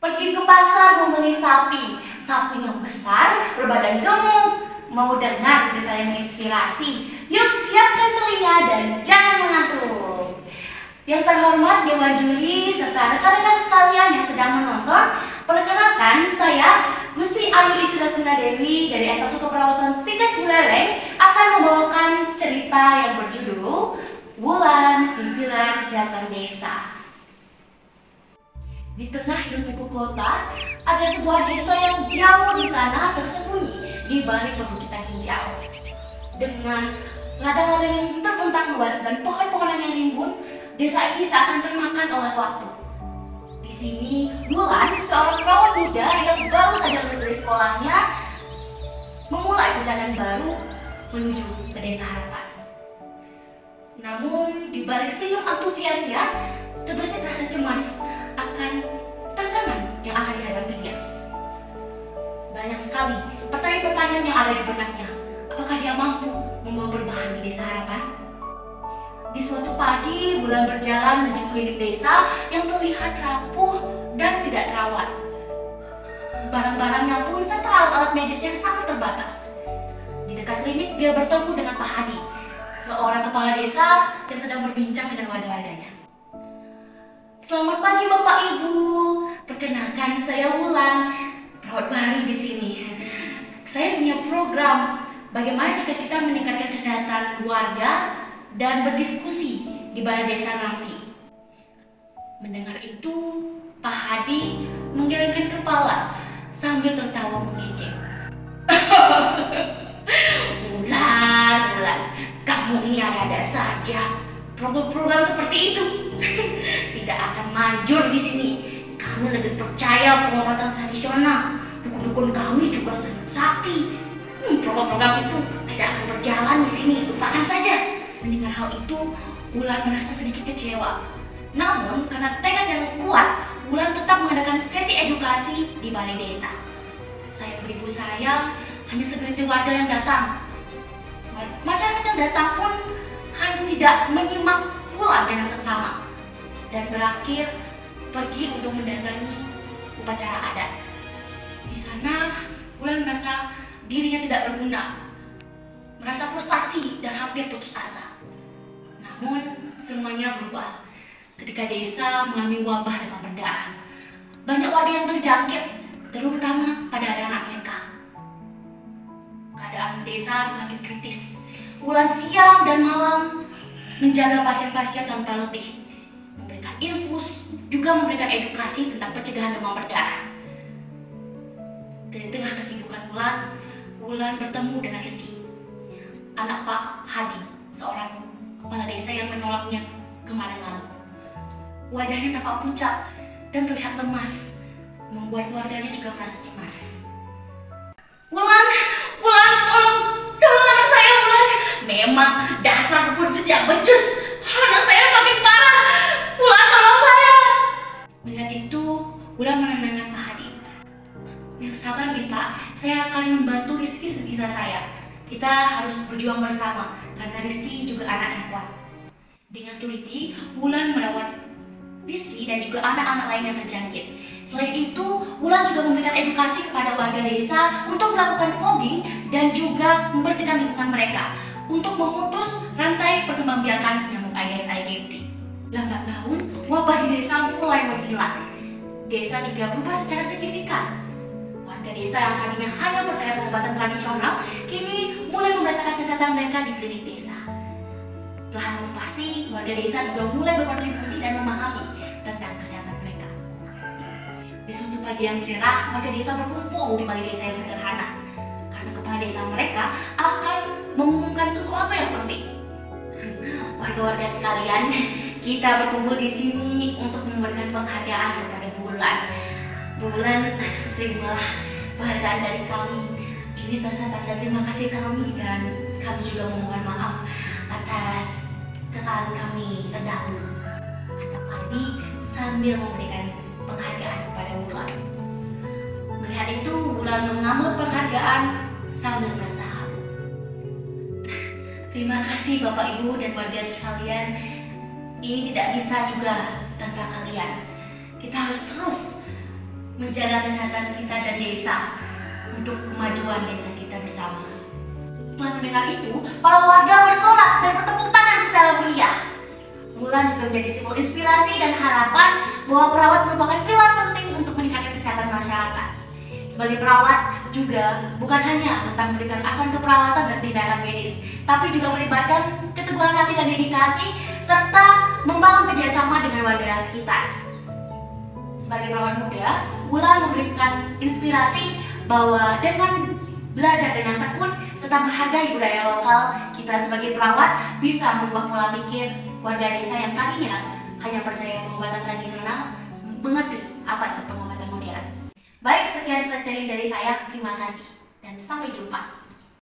Pergi ke pasar membeli sapi. Sapi yang besar, berbadan gemuk. Mau dengar cerita yang menginspirasi? Yuk, siapkan telinga dan jangan mengantuk. Yang terhormat Dewan Juri serta rekan-rekan sekalian yang sedang menonton, perkenalkan saya Gusti Ayu Istri Roslinda Dewi dari S1 Keperawatan STIKes Buleleng akan membawakan cerita yang berjudul Wulan Simpilar Kesehatan Desa. Di tengah hidup ibu kota, ada sebuah desa yang jauh di sana tersembunyi di balik perbukitan hijau. Dengan ladang-ladang yang terbentang luas dan pohon-pohonan yang rimbun, desa ini seakan termakan oleh waktu. Di sini, Wulan, seorang perawat muda yang baru saja lulus dari sekolahnya, memulai perjalanan baru menuju ke desa harapan. Namun, di balik senyum antusiasnya, terbesit rasa cemas akan tantangan yang akan dihadapinya. Banyak sekali pertanyaan-pertanyaan yang ada di benaknya. Apakah dia mampu membawa perubahan di desa harapan? Di suatu pagi, Wulan berjalan menuju klinik desa yang terlihat rapuh dan tidak terawat. Barang-barangnya pun serta alat-alat medisnya sangat terbatas. Di dekat klinik, dia bertemu dengan Pak Hadi, seorang kepala desa yang sedang berbincang dengan warga-warganya. Selamat pagi Bapak Ibu, perkenalkan saya Wulan, perawat baru di sini. Saya punya program, bagaimana jika kita meningkatkan kesehatan warga dan berdiskusi di balai desa nanti. Mendengar itu, Pak Hadi menggelengkan kepala sambil tertawa mengejek. Wulan, kamu ini ada-ada saja. Program-program seperti itu tidak akan manjur di sini. Kami lebih percaya pengobatan tradisional. Dukun-dukun kami juga sangat sakti. Program-program itu tidak akan berjalan di sini. Lupakan saja. Mendengar hal itu, Wulan merasa sedikit kecewa. Namun, karena tekad yang kuat, Wulan tetap mengadakan sesi edukasi di balai desa. Sayang beribu sayang, hanya segelintir warga yang datang. Masyarakat yang datang pun hanya tidak menyimak Wulan dengan seksama dan berakhir pergi untuk mendatangi upacara adat. Di sana, Wulan merasa dirinya tidak berguna, merasa frustasi dan hampir putus asa. Namun, semuanya berubah ketika desa mengalami wabah demam berdarah. Banyak warga yang terjangkit, terutama pada anak-anak mereka. Keadaan desa semakin kritis. Wulan siang dan malam menjaga pasien-pasien tanpa letih, memberikan infus, juga memberikan edukasi tentang pencegahan demam berdarah. Dari tengah kesibukan Wulan bertemu dengan Rizky, anak Pak Hadi, seorang kepala desa yang menolaknya kemarin lalu. Wajahnya tampak pucat dan terlihat lemas, membuat keluarganya juga merasa cemas. Wulan, tolong anak saya, Wulan. Memang dasar perempuan itu tidak becus. Anak saya makin parah. Wulan, tolong saya. Melihat itu, Wulan menenangkan Pak Hadi. Yang sabar nih Pak, saya akan membantu Rizky sebisa saya. Kita harus berjuang bersama, karena Rizky juga anak yang kuat. Dengan teliti, Wulan merawat Rizky dan juga anak-anak lain yang terjangkit. Selain itu, Wulan juga memberikan edukasi kepada warga desa untuk melakukan fogging dan juga membersihkan lingkungan mereka untuk memutus rantai perkembangbiakan nyamuk Aedes aegypti. Lambat laun, wabah di desa mulai menghilang. Desa juga berubah secara signifikan. Warga desa yang tadinya hanya percaya pengobatan tradisional, kini mulai membiasakan kesehatan mereka di klinik desa. Perlahan pasti, warga desa juga mulai berkontribusi dan memahami tentang kesehatan mereka. Di suatu pagi yang cerah, warga desa berkumpul di balai desa yang sederhana, karena kepala desa mereka akan mengumumkan sesuatu yang penting. Warga-warga sekalian, kita berkumpul di sini untuk memberikan penghargaan kepada Wulan. Wulan, terimalah penghargaan dari kami. Ini terasa tanda terima kasih kami, dan kami juga memohon maaf atas kesalahan kami terdahulu, kata Pak Hadi sambil memberikan penghargaan kepada Wulan. Melihat itu, Wulan mengambil penghargaan sambil merasa haru. Terima kasih Bapak Ibu dan warga sekalian. Ini tidak bisa juga tanpa kalian. Kita harus terus menjaga kesehatan kita dan desa untuk kemajuan desa kita bersama. Setelah mendengar itu, para warga bersorak dan bertepuk tangan secara meriah. Wulan juga menjadi simbol inspirasi dan harapan bahwa perawat merupakan pilar penting untuk meningkatkan kesehatan masyarakat. Sebagai perawat juga bukan hanya tentang memberikan asuhan keperawatan dan tindakan medis, tapi juga melibatkan keteguhan hati dan dedikasi serta membangun kerjasama dengan warga sekitar. Sebagai perawat muda, Wulan memberikan inspirasi bahwa dengan belajar dengan tekun serta menghargai budaya lokal, kita sebagai perawat bisa mengubah pola pikir warga desa yang tadinya hanya percaya pengobatan tradisional mengerti apa itu pengobatan modern. Baik, sekian slide dari saya. Terima kasih dan sampai jumpa.